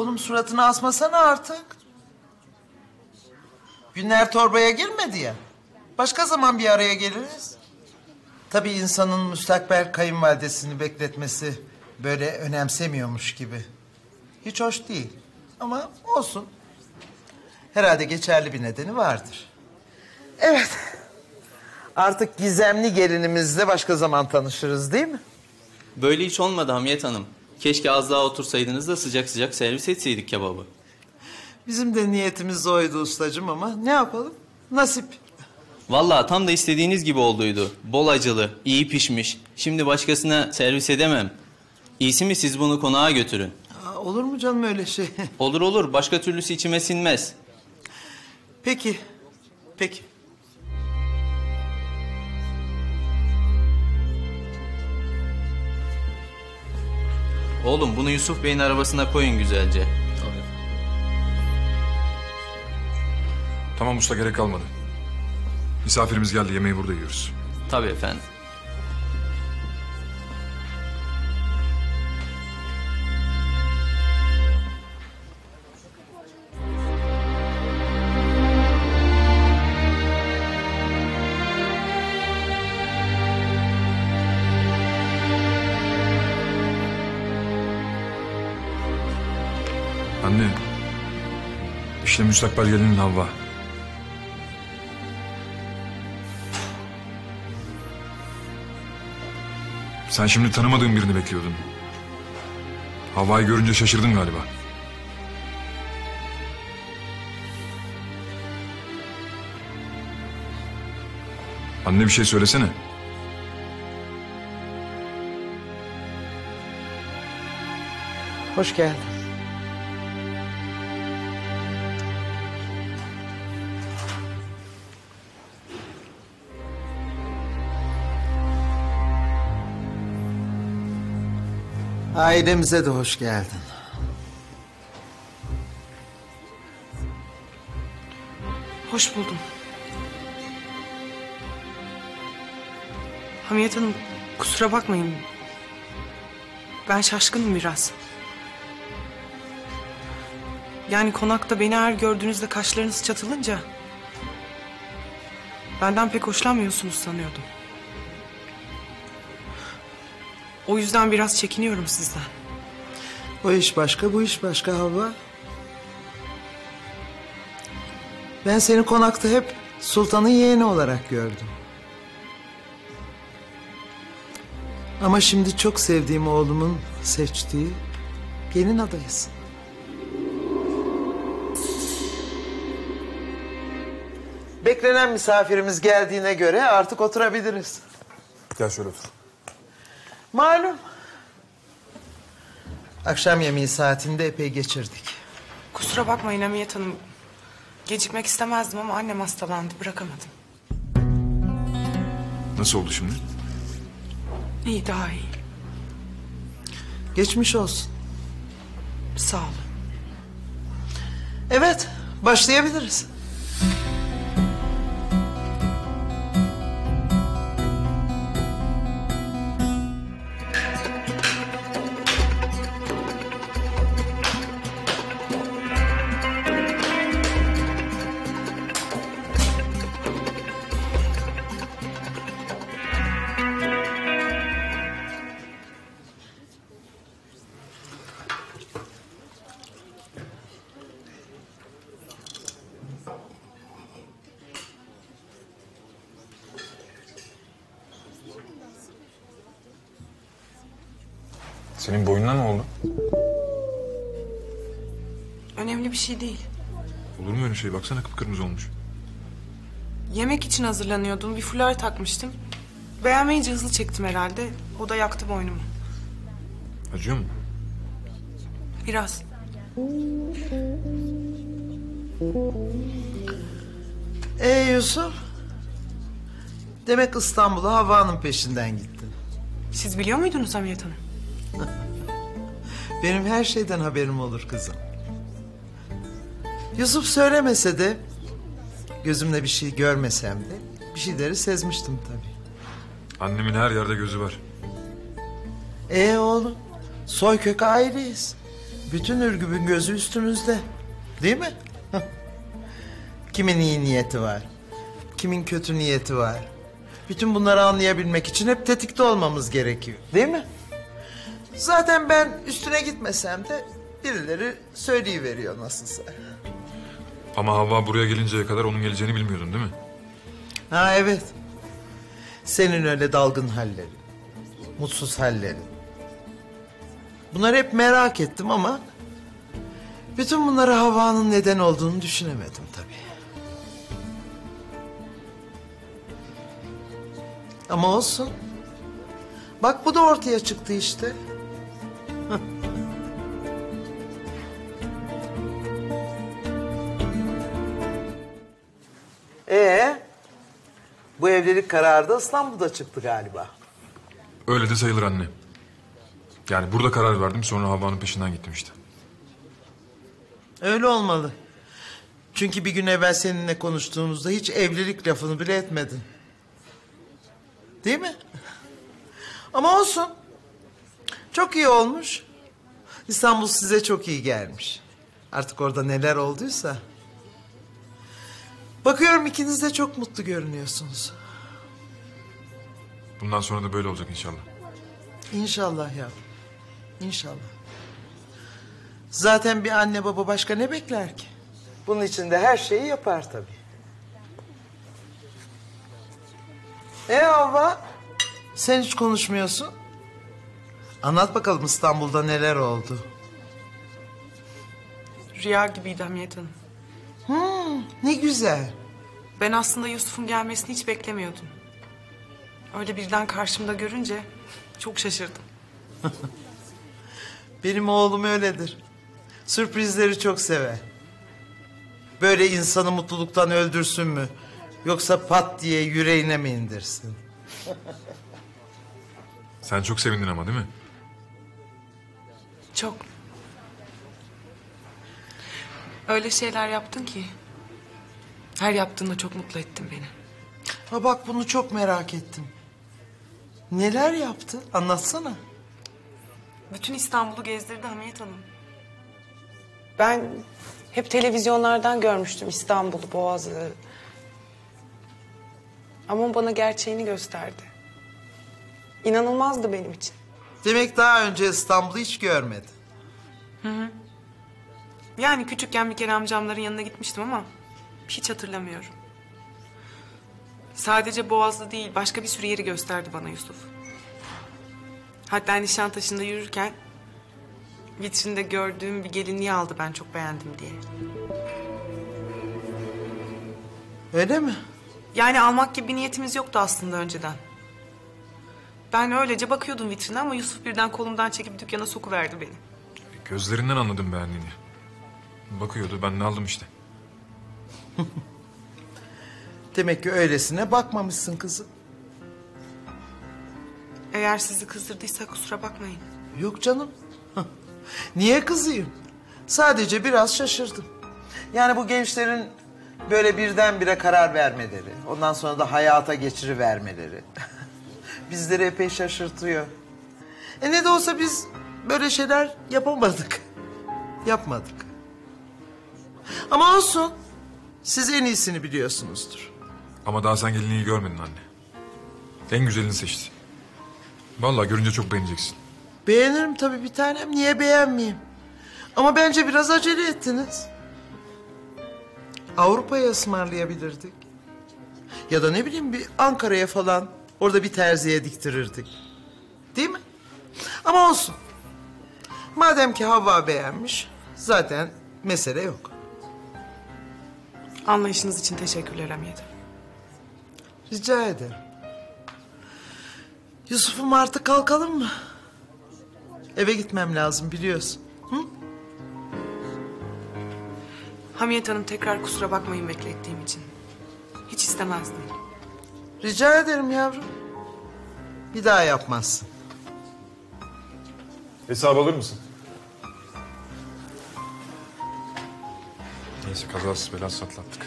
Oğlum suratını asmasana artık. Günler torbaya girmedi ya. Başka zaman bir araya geliriz. Tabii insanın müstakbel kayınvalidesini bekletmesi böyle önemsemiyormuş gibi. Hiç hoş değil ama olsun. Herhalde geçerli bir nedeni vardır. Evet. Artık gizemli gelinimizle başka zaman tanışırız değil mi? Böyle hiç olmadı Hamiyet Hanım. Keşke az daha otursaydınız da sıcak sıcak servis etseydik kebabı. Bizim de niyetimiz oydu ustacığım ama ne yapalım? Nasip. Vallahi tam da istediğiniz gibi olduydu. Bol acılı, iyi pişmiş. Şimdi başkasına servis edemem. İyisi mi siz bunu konağa götürün? Aa, olur mu canım öyle şey? Olur olur. Başka türlüsü içime sinmez. Peki. Peki. Oğlum bunu Yusuf Bey'in arabasına koyun güzelce. Tabii. Tamam usta, gerek kalmadı. Misafirimiz geldi, yemeği burada yiyoruz. Tabii efendim. Anne, işte müstakbel gelinin Havva. Sen şimdi tanımadığın birini bekliyordun. Havva'yı görünce şaşırdın galiba. Anne bir şey söylesene. Hoş geldin. Ailemize de hoş geldin. Hoş buldum. Hamiyet Hanım, kusura bakmayın. Ben şaşkınım biraz. Yani konakta beni her gördüğünüzde kaşlarınız çatılınca... benden pek hoşlanmıyorsunuz sanıyordum. O yüzden biraz çekiniyorum sizden. O iş başka, bu iş başka Havva. Ben seni konakta hep Sultan'ın yeğeni olarak gördüm. Ama şimdi çok sevdiğim oğlumun seçtiği gelin adayısın. Beklenen misafirimiz geldiğine göre artık oturabiliriz. Gel şöyle otur. Malum. Akşam yemeği saatinde epey geçirdik. Kusura bakmayın Hamiyet Hanım. Gecikmek istemezdim ama annem hastalandı, bırakamadım. Nasıl oldu şimdi? İyi, daha iyi. Geçmiş olsun. Sağ olun. Evet, başlayabiliriz. Senin boynuna ne oldu? Önemli bir şey değil. Olur mu öyle şey? Baksana kıpkırmızı olmuş. Yemek için hazırlanıyordum. Bir fular takmıştım. Beğenmeyince hızlı çektim herhalde. O da yaktı boynumu. Acıyor mu? Biraz. Yusuf. Demek İstanbul'a Havva'nın peşinden gittin. Siz biliyor muydunuz Hamiyet Hanım? Benim her şeyden haberim olur kızım. Yusuf söylemese de, gözümle bir şey görmesem de bir şeyleri sezmiştim tabii. Annemin her yerde gözü var. Oğlum, soy kökü aileyiz. bütün Ürgüp'ün gözü üstümüzde. Değil mi? Kimin iyi niyeti var? Kimin kötü niyeti var? Bütün bunları anlayabilmek için hep tetikte olmamız gerekiyor. Değil mi? Zaten ben üstüne gitmesem de birileri söyleyiveriyor nasılsa. Ama Havva buraya gelinceye kadar onun geleceğini bilmiyordun değil mi? Ha evet. Senin öyle dalgın hallerin, mutsuz hallerin. Bunları hep merak ettim ama bütün bunları Havva'nın neden olduğunu düşünemedim tabii. Ama olsun. Bak bu da ortaya çıktı işte. Bu evlilik kararı da İstanbul'da çıktı galiba. Öyle de sayılır anne. Yani burada karar verdim, sonra Havva'nın peşinden gittim işte. Öyle olmalı. Çünkü bir gün evvel seninle konuştuğumuzda hiç evlilik lafını bile etmedin. Değil mi? Ama olsun. Çok iyi olmuş. İstanbul size çok iyi gelmiş. Artık orada neler olduysa. Bakıyorum ikiniz de çok mutlu görünüyorsunuz. Bundan sonra da böyle olacak inşallah. İnşallah ya. İnşallah. Zaten bir anne baba başka ne bekler ki? Bunun için de her şeyi yapar tabii. Havva, sen hiç konuşmuyorsun. Anlat bakalım İstanbul'da neler oldu. Rüya gibiydi Hamiyet Hanım. Ne güzel. Ben aslında Yusuf'un gelmesini hiç beklemiyordum. Öyle birden karşımda görünce çok şaşırdım. Benim oğlum öyledir. Sürprizleri çok sever. Böyle insanı mutluluktan öldürsün mü? Yoksa pat diye yüreğine mi indirsin? Sen çok sevindin ama değil mi? Çok. Öyle şeyler yaptın ki her yaptığında çok mutlu ettin beni. Ha bak bunu çok merak ettim. Neler yaptı? Anlatsana. Bütün İstanbul'u gezdirdi Hamiyet Hanım. Ben hep televizyonlardan görmüştüm İstanbul'u, Boğaz'ı. Ama bana gerçeğini gösterdi. İnanılmazdı benim için. Demek daha önce İstanbul'u hiç görmedi. Hı. Yani küçükken bir kere amcamların yanına gitmiştim ama hiç hatırlamıyorum. Sadece Boğaz'da değil, başka bir sürü yeri gösterdi bana Yusuf. Hatta Nişantaşı'nda yürürken vitrinde gördüğüm bir gelinliği aldı ben çok beğendim diye. Öyle mi? Yani almak gibi bir niyetimiz yoktu aslında önceden. Ben öylece bakıyordum vitrine ama Yusuf birden kolumdan çekip dükkana sokuverdi beni. Gözlerinden anladım beğendiğini. Bakıyordu, ben de aldım işte. Demek ki öylesine bakmamışsın kızım. Eğer sizi kızdırdıysa kusura bakmayın. Yok canım. Niye kızayım? Sadece biraz şaşırdım. Yani bu gençlerin böyle birdenbire karar vermeleri, ondan sonra da hayata geçirivermeleri bizleri epey şaşırtıyor. Ne de olsa biz böyle şeyler yapamadık. Yapmadık. Ama olsun. Siz en iyisini biliyorsunuzdur. Ama daha sen gelinliği görmedin anne. En güzelini seçti. Vallahi görünce çok beğeneceksin. Beğenirim tabii bir tanem. Niye beğenmeyeyim? Ama bence biraz acele ettiniz. Avrupa'ya ısmarlayabilirdik. Ya da ne bileyim bir Ankara'ya falan. Orada bir terziye diktirirdik. Değil mi? Ama olsun. Madem ki Havva beğenmiş, zaten mesele yok. Anlayışınız için teşekkürler Hamiye Hanım. Rica ederim. Yusuf'um artık kalkalım mı? Eve gitmem lazım biliyorsun. Hı? Hamiye Hanım tekrar kusura bakmayın beklettiğim için. Hiç istemezdim. Rica ederim yavrum. Bir daha yapmazsın. Hesap alır mısın? Neyse kazasız belasız atlattık.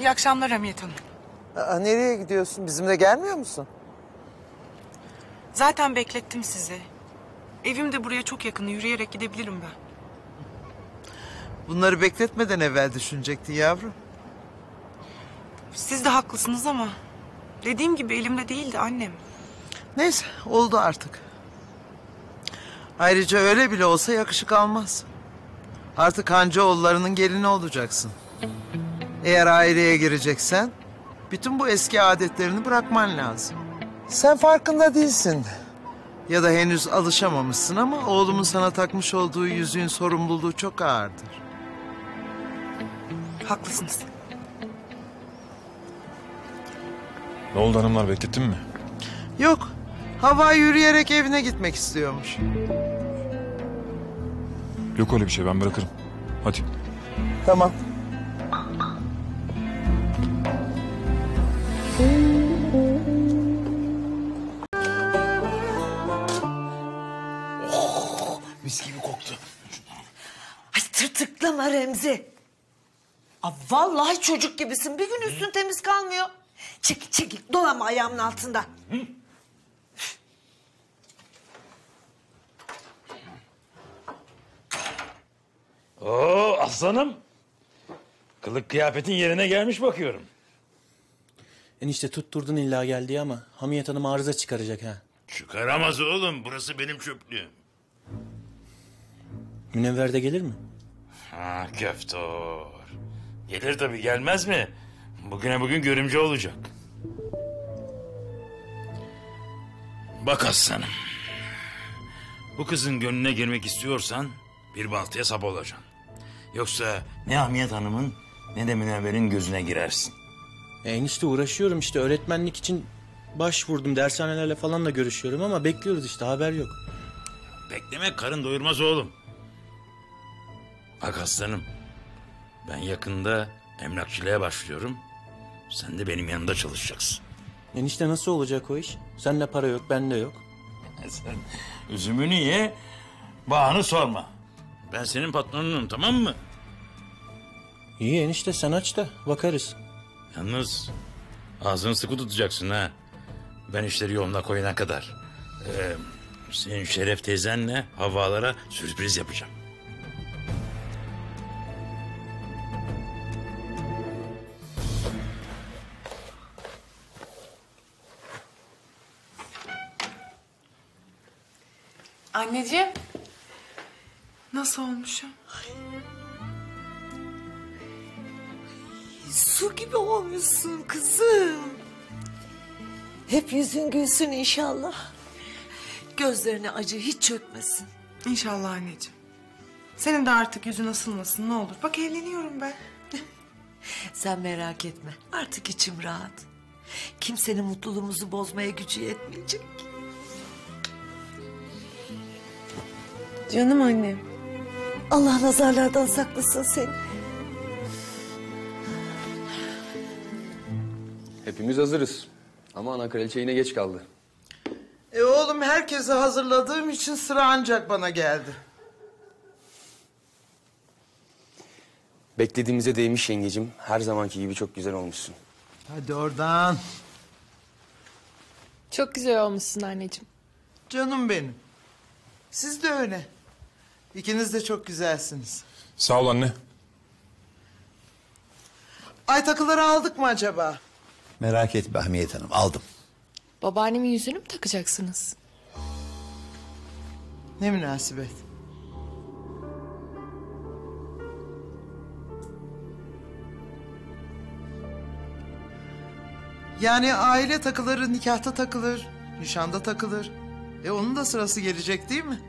İyi akşamlar Hamiyet Hanım. Aa, nereye gidiyorsun? Bizimle gelmiyor musun? Zaten beklettim sizi. Evim de buraya çok yakın. Yürüyerek gidebilirim ben. Bunları bekletmeden evvel düşünecektin yavrum. Siz de haklısınız ama dediğim gibi elimde değildi annem. Neyse oldu artık. Ayrıca öyle bile olsa yakışık almaz. Artık Hancıoğullarının gelini olacaksın. Eğer aileye gireceksen bütün bu eski adetlerini bırakman lazım. Sen farkında değilsin. Ya da henüz alışamamışsın ama oğlumun sana takmış olduğu yüzüğün sorumluluğu çok ağırdır. Haklısınız. Ne oldu hanımlar, beklettin mi? Yok. Havva yürüyerek evine gitmek istiyormuş. Yok öyle bir şey, ben bırakırım. Hadi. Tamam. Oh, mis gibi koktu. Ay tırtıklama Remzi. Aa, vallahi çocuk gibisin. Bir gün üstün temiz kalmıyor. Çekil çekil, dolanma ayağımın altında. Hı? Oo aslanım. Kılık kıyafetin yerine gelmiş bakıyorum. Enişte tutturdun illa geldi ama Hamiyet Hanım arıza çıkaracak ha. Çıkaramaz oğlum, burası benim çöplüğüm. Münevver de gelir mi? Ha köftör. Gelir tabii, gelmez mi? Bugüne bugün görümce olacak. Bak aslanım. Bu kızın gönlüne girmek istiyorsan bir baltaya sap olacaksın. Yoksa ne Hamiyet Hanım'ın ne de Münevver'in gözüne girersin. Enişte uğraşıyorum işte, öğretmenlik için başvurdum, dershanelerle falan da görüşüyorum ama bekliyoruz işte, haber yok. Beklemek karın doyurmaz oğlum. Bak aslanım, ben yakında emlakçılığa başlıyorum. Sen de benim yanımda çalışacaksın. Enişte nasıl olacak o iş? Sende para yok, bende yok. Sen üzümünü ye, bağını sorma. Ben senin patronunum, tamam mı? İyi enişte, sen aç da bakarız. Yalnız ağzını sıkı tutacaksın ha. Ben işleri yoluna koyana kadar. Senin Şeref teyzenle Havvalara sürpriz yapacağım. Anneciğim. Nasıl olmuşum? Su gibi olmuşsun kızım. Hep yüzün gülsün inşallah. Gözlerine acı hiç çökmesin. İnşallah anneciğim. Senin de artık yüzün asılmasın ne olur. Bak evleniyorum ben. Sen merak etme. Artık içim rahat. Kimsenin mutluluğumuzu bozmaya gücü yetmeyecek. Canım annem. Allah nazarlardan saklasın seni. Hepimiz hazırız. Ama ana kraliçe yine geç kaldı. Oğlum herkese hazırladığım için sıra ancak bana geldi. Beklediğimize değmiş yengecim. Her zamanki gibi çok güzel olmuşsun. Hadi oradan. Çok güzel olmuşsun anneciğim. Canım benim. Siz de öyle. İkiniz de çok güzelsiniz. Sağ ol anne. Ay takıları aldık mı acaba? Merak etme Hamiyet Hanım, aldım. Babaannemin yüzünü mü takacaksınız? Ne münasebet. Yani aile takıları nikahta takılır, nişanda takılır. Onun da sırası gelecek değil mi?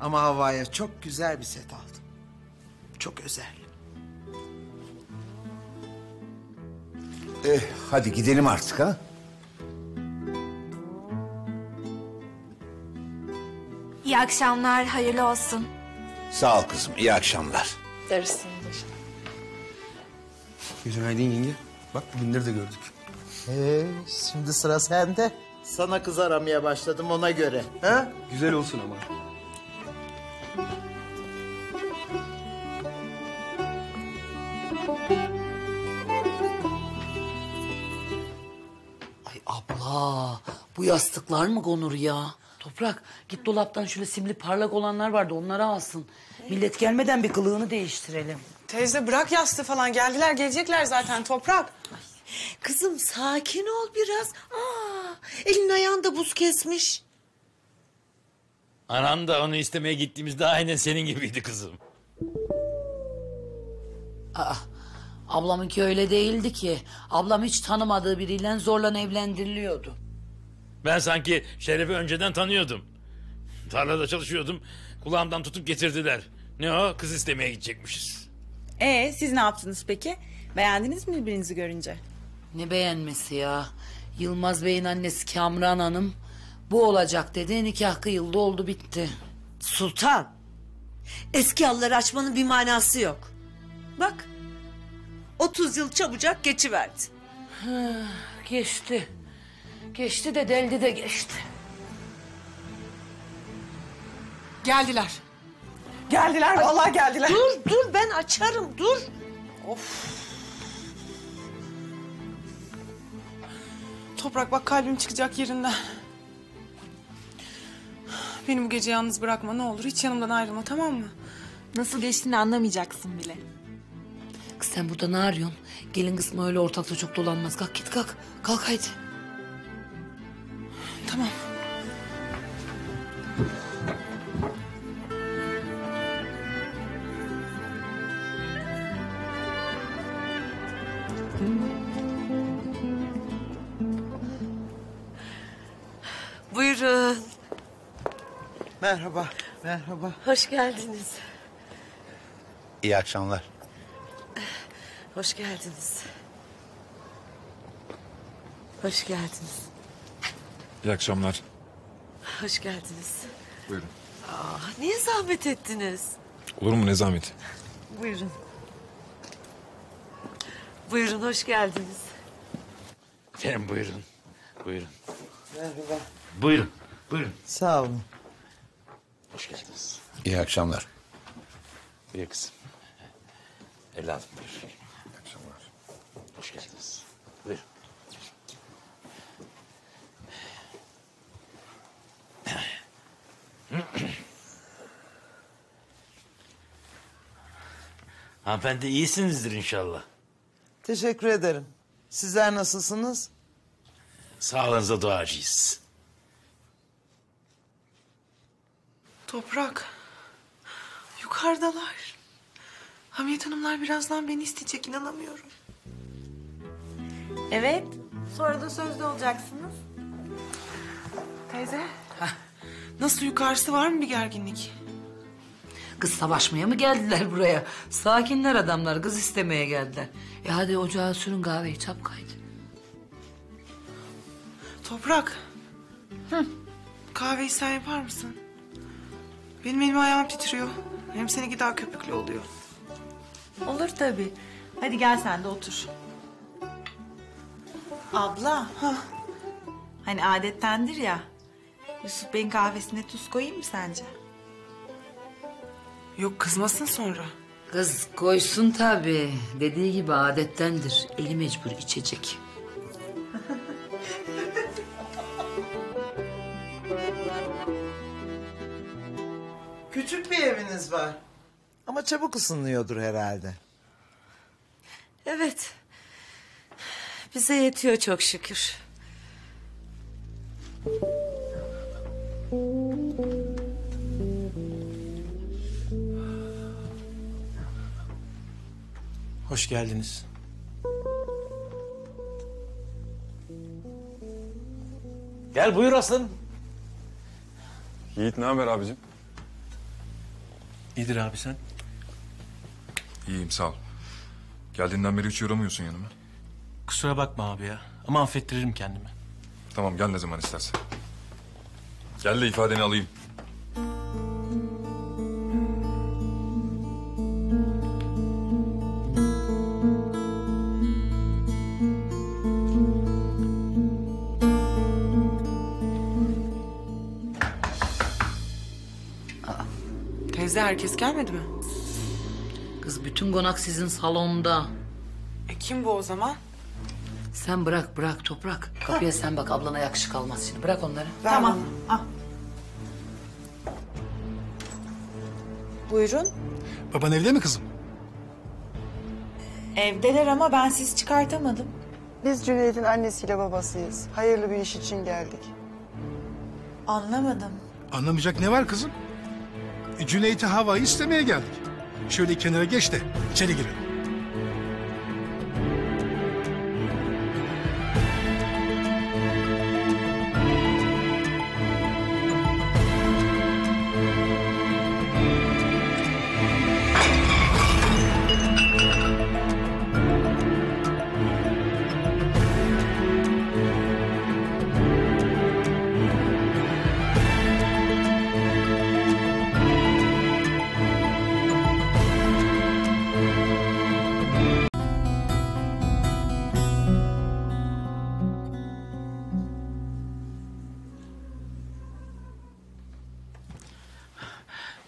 Ama Havva'ya çok güzel bir set aldım. Çok özel. Hadi gidelim artık ha. İyi akşamlar, hayırlı olsun. Sağ ol kızım, iyi akşamlar. Dersin başına. Günaydın yenge. Bak bugünleri de gördük. Şimdi sıra sende. Sana kız aramaya başladım ona göre. Ha? Güzel olsun ama. Aa, bu yastıklar mı Gonur ya? Toprak, git dolaptan şöyle simli parlak olanlar vardı, onlara alsın. Millet gelmeden bir kılığını değiştirelim. Teyze bırak yastığı falan, geldiler gelecekler zaten Toprak. Ay. Kızım sakin ol biraz. Aa, elin ayağında buz kesmiş. Anam da onu istemeye gittiğimizde aynen senin gibiydi kızım. Aa, ablamınki öyle değildi ki. Ablam hiç tanımadığı biriyle zorla evlendiriliyordu. Ben sanki Şeref'i önceden tanıyordum. Tarlada çalışıyordum. Kulağımdan tutup getirdiler. Ne o? Kız istemeye gidecekmişiz. Siz ne yaptınız peki? Beğendiniz mi birbirinizi görünce? Ne beğenmesi ya? Yılmaz Bey'in annesi Kamran Hanım bu olacak dedi. Nikah kıyıldı, oldu bitti. Sultan, eski halıları açmanın bir manası yok. Bak, 30 yıl çabucak geçiverdi. Geçti. Geçti de deldi de geçti. Geldiler. Geldiler, ay, vallahi geldiler. Dur ben açarım, dur. Of. Toprak bak, kalbim çıkacak yerinden. Beni bu gece yalnız bırakma ne olur, hiç yanımdan ayrılma, tamam mı? Nasıl geçtiğini anlamayacaksın bile. Kız sen burada ne arıyorsun? Gelin kısmı öyle ortalıkta çok dolanmaz. Kalk git kalk. Kalk haydi. Tamam. Buyurun. Merhaba, merhaba. Hoş geldiniz. İyi akşamlar. Hoş geldiniz. Hoş geldiniz. İyi akşamlar. Hoş geldiniz. Buyurun. Aa, niye zahmet ettiniz? Olur mu, ne zahmeti? Buyurun. Buyurun, hoş geldiniz. Efendim buyurun, buyurun. Merhaba. Buyurun, buyurun. Sağ olun. Hoş geldiniz. İyi akşamlar. İyi kızım. Evladım buyur. İyi akşamlar. Hoş geldiniz. Buyurun. Hanımefendi iyisinizdir inşallah. Teşekkür ederim. Sizler nasılsınız? Sağlığınıza duacıyız. Toprak. Yukarıdalar. Hamiyet Hanımlar birazdan beni isteyecek, inanamıyorum. Evet. Sonra da sözlü olacaksınız. Teyze. Heh. Nasıl, yukarısı var mı bir gerginlik? Kız savaşmaya mı geldiler buraya? Sakinler adamlar, kız istemeye geldiler. Hadi ocağa sürün kahveyi, çap kaydı. Toprak. Hı. Kahveyi sen yapar mısın? Benim elim ayağım titriyor. Hem seninki daha köpüklü oluyor. Olur tabii. Hadi gel sen de otur. Abla. Ha. Hani adettendir ya. Yusuf Bey'in kahvesine tuz koyayım mı sence? Yok, kızmasın sonra. Kız koysun tabii. Dediği gibi adettendir. Eli mecbur içecek. Küçük bir eviniz var. Ama çabuk ısınıyordur herhalde. Evet. Bize yetiyor çok şükür. Hoş geldiniz. Gel buyur aslanım. Yiğit ne haber abicim? İyidir abi sen? İyiyim sağ ol. Geldiğinden beri hiç uğramıyorsun yanıma. Kusura bakma abi ya ama affettiririm kendimi. Tamam gel ne zaman istersen. Gel de ifadeni alayım. Herkes gelmedi mi? Kız bütün konak sizin salonda. Kim bu o zaman? Sen bırak Toprak. Kapıya sen bak, ablana yakışık almaz şimdi. Bırak onları. Tamam. Al. Buyurun. Baban evde mi kızım? Evdeler ama ben sizi çıkartamadım. Biz Cüneyt'in annesiyle babasıyız. Hayırlı bir iş için geldik. Anlamadım. Anlamayacak ne var kızım? Cüneyt'i Havva'yı istemeye geldik. Şöyle kenara geç de içeri girelim.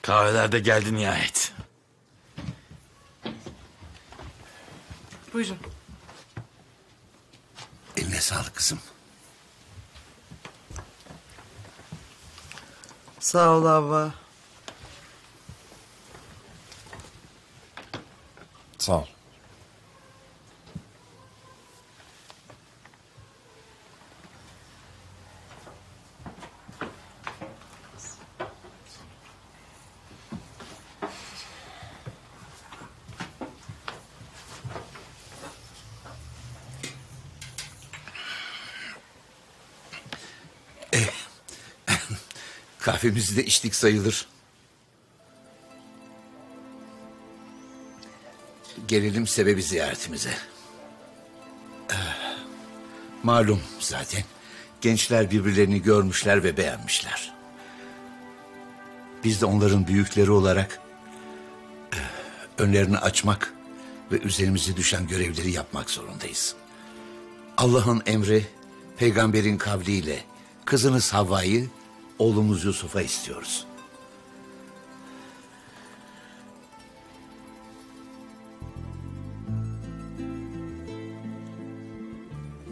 Kahveler de geldi nihayet. Buyurun. Eline sağlık kızım. Sağ ol Havva. Sağ ol. Kahvemizi de içtik sayılır. Gelelim sebebi ziyaretimize. Malum zaten gençler birbirlerini görmüşler ve beğenmişler. Biz de onların büyükleri olarak önlerini açmak ve üzerimize düşen görevleri yapmak zorundayız. Allah'ın emri, peygamberin kavliyle kızınız Havva'yı oğlumuz Yusuf'a istiyoruz.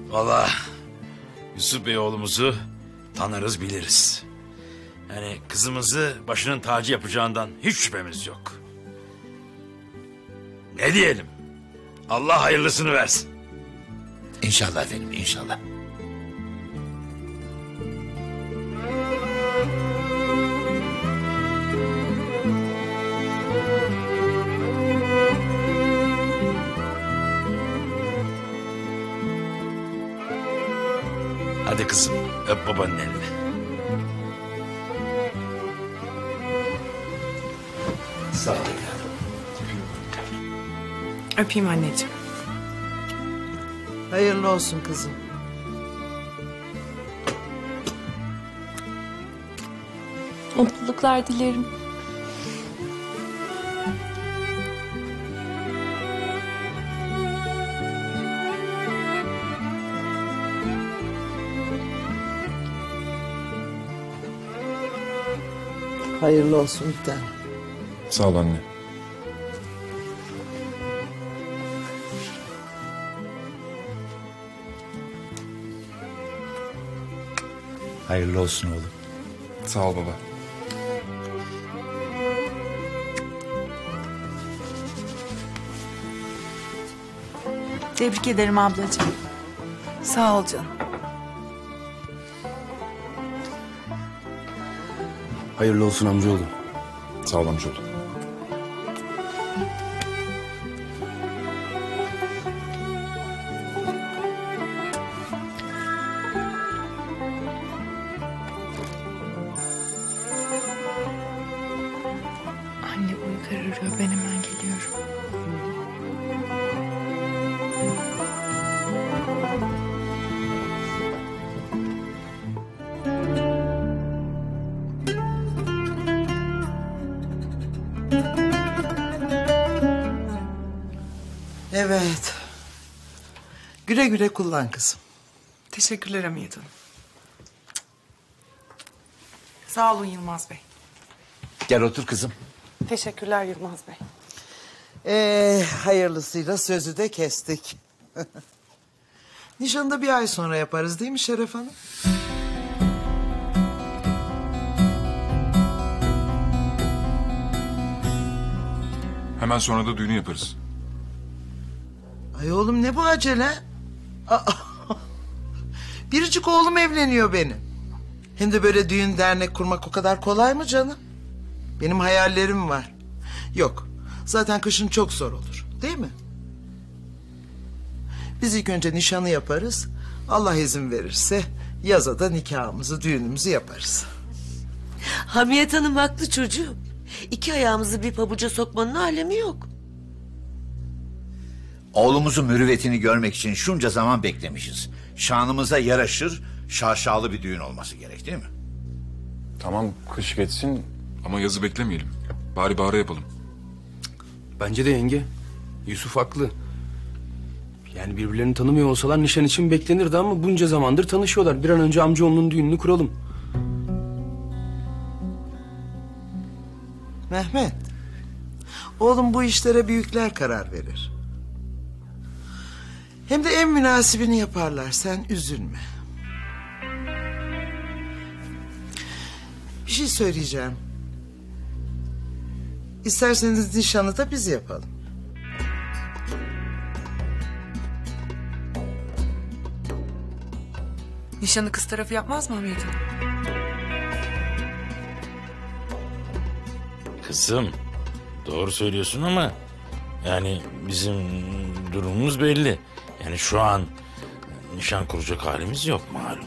Vallahi Yusuf Bey oğlumuzu tanırız biliriz. Yani kızımızı başının tacı yapacağından hiç şüphemiz yok. Ne diyelim? Allah hayırlısını versin. İnşallah efendim, inşallah. Hadi kızım, öp babanın elini. Sağ ol. Öpeyim anneciğim. Hayırlı olsun kızım. Mutluluklar dilerim. Hayırlı olsun bir tane. Sağ ol anne. Hayırlı olsun oğlum. Sağ ol baba. Tebrik ederim ablacığım. Sağ ol canım. Hayırlı olsun amcaoğlu. Sağ ol amcaoğlu. Anne uygar arıyor. Ben hemen geliyorum. Evet. Güle güle kullan kızım. Teşekkürler Hamiyet Hanım. Sağ olun Yılmaz Bey. Gel otur kızım. Teşekkürler Yılmaz Bey. Hayırlısıyla sözü de kestik. Nişanı da bir ay sonra yaparız değil mi Şeref Hanım? Hemen sonra da düğünü yaparız. Ay oğlum ne bu acele? Biricik oğlum evleniyor benim. Hem de böyle düğün dernek kurmak o kadar kolay mı canım? Benim hayallerim var. Yok, zaten kışın çok zor olur değil mi? Biz ilk önce nişanı yaparız. Allah izin verirse yaza da nikahımızı, düğünümüzü yaparız. Hamiyet Hanım haklı çocuğum. İki ayağımızı bir pabuca sokmanın alemi yok. Oğlumuzun mürüvvetini görmek için şunca zaman beklemişiz. Şanımıza yaraşır, şaşalı bir düğün olması gerek değil mi? Tamam, kış geçsin ama yazı beklemeyelim. Bari bahara yapalım. Bence de yenge. Yusuf haklı. Yani birbirlerini tanımıyor olsalar nişan için beklenirdi ama bunca zamandır tanışıyorlar. Bir an önce amcaoğlunun düğününü kuralım. Mehmet, oğlum bu işlere büyükler karar verir. Hem de en münasibini yaparlar, sen üzülme. Bir şey söyleyeceğim. İsterseniz nişanı da biz yapalım. Nişanı kız tarafı yapmaz mı Hamiyet Hanım? Kızım, doğru söylüyorsun ama yani bizim durumumuz belli. Yani şu an nişan kuracak halimiz yok malum.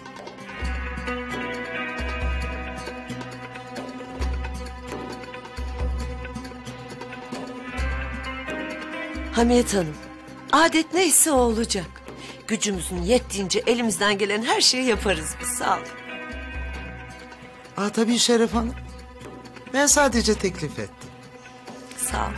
Hamiyet Hanım, adet neyse o olacak. Gücümüzün yettiğince elimizden gelen her şeyi yaparız biz, sağ olun. Aa tabii Şeref Hanım. Ben sadece teklif ettim. Sağ olun.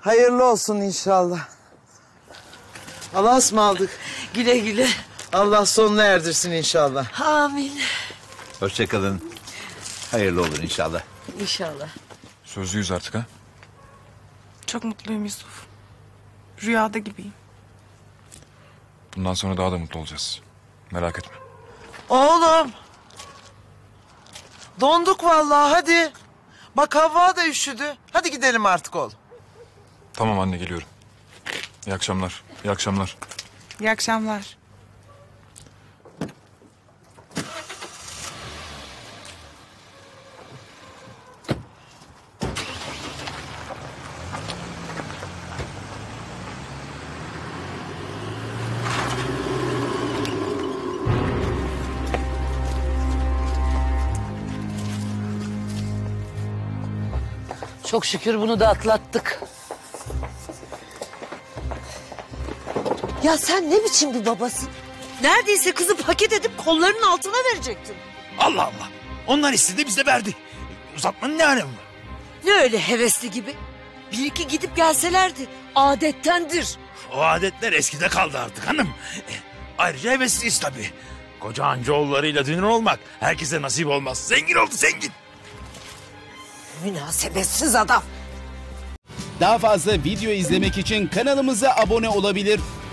Hayırlı olsun inşallah. Allah'a ısmarladık. Güle güle. Allah sonuna erdirsin inşallah. Amin. Hoşçakalın. Hayırlı olur inşallah. İnşallah. Sözlüyüz artık ha? Çok mutluyum Yusuf. Rüyada gibiyim. Bundan sonra daha da mutlu olacağız. Merak etme. Oğlum. Donduk vallahi hadi. Bak Havva da üşüdü. Hadi gidelim artık oğlum. Tamam anne geliyorum. İyi akşamlar. İyi akşamlar. İyi akşamlar. Çok şükür bunu da atlattık. Ya sen ne biçim bir babasın? Neredeyse kızı paket edip kollarının altına verecektin. Allah Allah. Onlar istedi biz de verdik. Uzatmanın ne alemi var? Ne öyle hevesli gibi? Bir iki gidip gelselerdi. Adettendir. O adetler eskide kaldı artık hanım. Ayrıca hevesliyiz tabii. Koca Hancıoğullarıyla düğün olmak herkese nasip olmaz. Zengin oldu zengin. Münasebetsiz adam. Daha fazla video izlemek için kanalımıza abone olabilir.